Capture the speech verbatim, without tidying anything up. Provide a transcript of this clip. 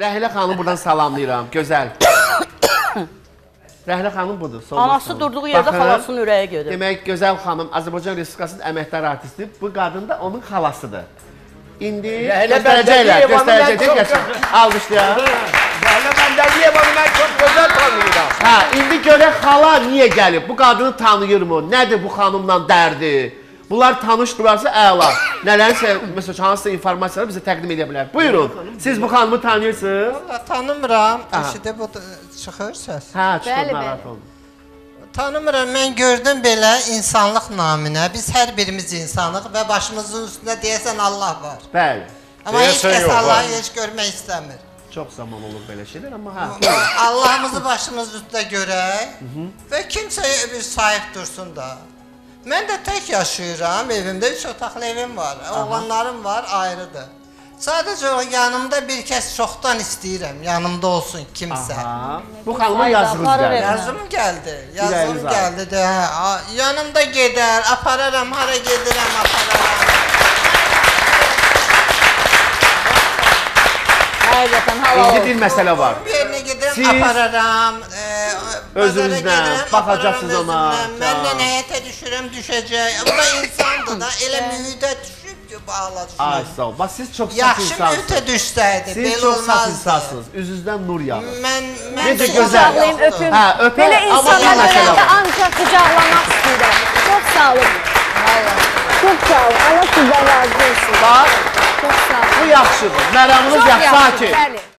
Rəhilə xanım buradan salamlayıram. Gözəl. Rəhilə xanım budur. Anası xanım. Durduğu yerdə Baxır, xalasının ürəyi gedir. Demək, gözəl xanım Azərbaycan Respublikasının əməkdar artisti. Bu qadın da onun xalasıdır. İndi göstərəcəklər, göstərəcəklər. Alqışlayaq. Rəhilə Məndəliyevanı mən çox gözəl tanıyıram. Hə, indi görək xala niyə gəlib? Bu qadını tanıyırmı? Nədir bu xanımla dərdi? Bunlar tanışdırarsa əla. Nələrsə, məsələn, hansısa informasiyaları bizə təqdim edə bilər. Buyurun, siz bu xanımı tanıyırsınız? Valla tanımıram. Eşidə bu çıxır səs. Hə, çıxır, narahat olun. Tanımıram, mən gördüm belə insanlıq naminə. Biz hər birimiz insanıq və başımızın üstündə deyəsən Allah var. Bəli. Amma heç kəs Allah'ı heç görmək istəmir. Çox zaman olur belə şeylər, amma hə. Allah'ımızı başımızın üstündə görək və kimsəyə bir sahib dursun da. Mən də tək yaşayıram, evimdə üç otaqlı evim var, oğlanlarım var, ayrıdır. Sadəcə yanımda bir kəs çoxdan istəyirəm, yanımda olsun kimsə. Bu xanıma yazımız gəldi. Yazım gəldi, yazım gəldi də, yanımda gedər, apararam, hara gedirəm, apararam. İndi bir məsələ var. Bir yerinə gedirəm, apararam. Özünüzdən, baxacaqsınız ona. Mən də nəyətə düşürəm, düşəcək. Bu da insandır da, elə mühüdə düşüb ki, bağlaşır. Ay, sağ ol. Bax, siz çox saf insansınız. Yaxşı mühüdə düşsəydi, belə olmazdı. Siz çox saf insansınız. Üzünüzdən nur yağır. Necə gözəl. Hə, öpün. Belə insanlar öləndə ancaq qucaqlamaq istəyirəm. Çox sağ olun. Çox sağ olun. Allah sizdən razı olsun. Bax, bu yaxşıdır. Məramınız yaxşı, sakin.